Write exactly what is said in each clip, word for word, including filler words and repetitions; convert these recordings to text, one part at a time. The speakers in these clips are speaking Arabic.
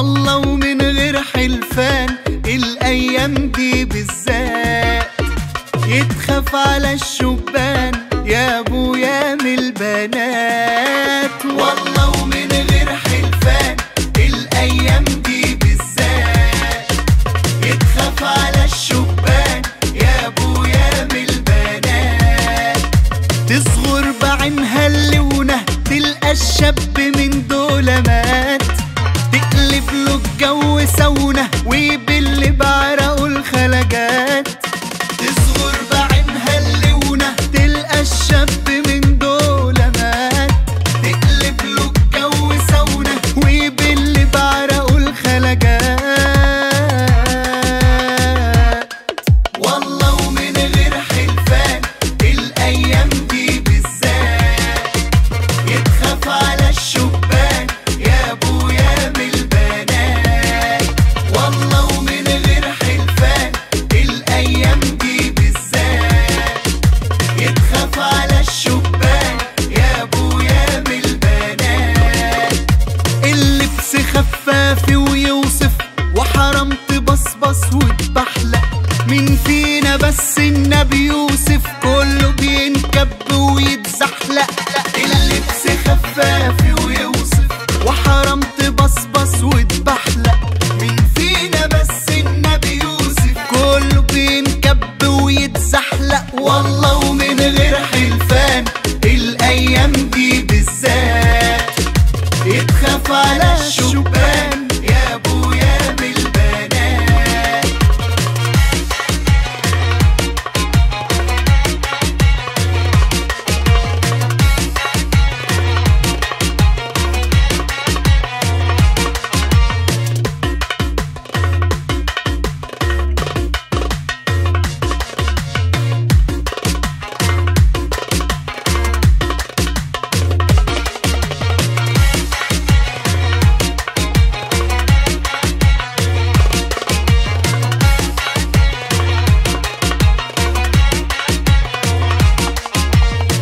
الله ومن غير حلفان الأيام دي بالذات يتخاف على الشبان يا أبويا من البنات. والله ومن غير حلفان الأيام دي بالذات يتخاف على الشبان يا أبويا من البنات. تصغر بعينها اللونة تلقى الشاب من دول مات تقلب له الجو سونه ويبل بعرقه الخلجات. تصغر بعينها اللونة تلقى الشاب من دول مات تقلب له الجو سونه ويبل بعرقه الخلجات. والله ومن غير حلفان الأيام دي بالذات يتخاف على الشبان ويوصف وحرام تبصبص وتبحلق مين فينا بس النبي يوسف كله بينكب ويتزحلق. اللبس خفاف ويوصف وحرام تبصبص وتبحلق مين فينا بس النبي يوسف كله بينكب ويتزحلق. والله ومن غير حلفان الأيام دي بالذات يتخاف على الشبان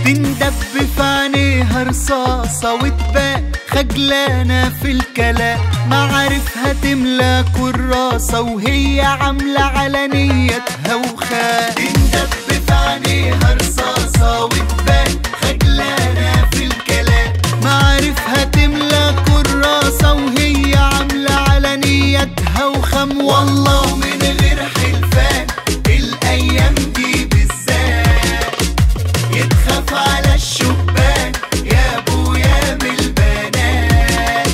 تندب في عينيها رصاصة وتبقى خجلانة في الكلام معارفها تملى كراسة وهي عاملة على نيتها وخام. تندب في عينيها رصاصة وتبقى خجلانة في الكلام معارفها تملى كراسة وهي عاملة على نيتها وخام. والله ومن غير حلفان الأيام دي بالذات يتخاف على الشبان يا أبويا من البنات.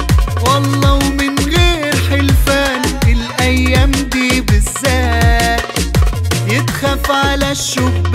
والله ومن غير حلفان الأيام دي بالذات يتخاف على الشبان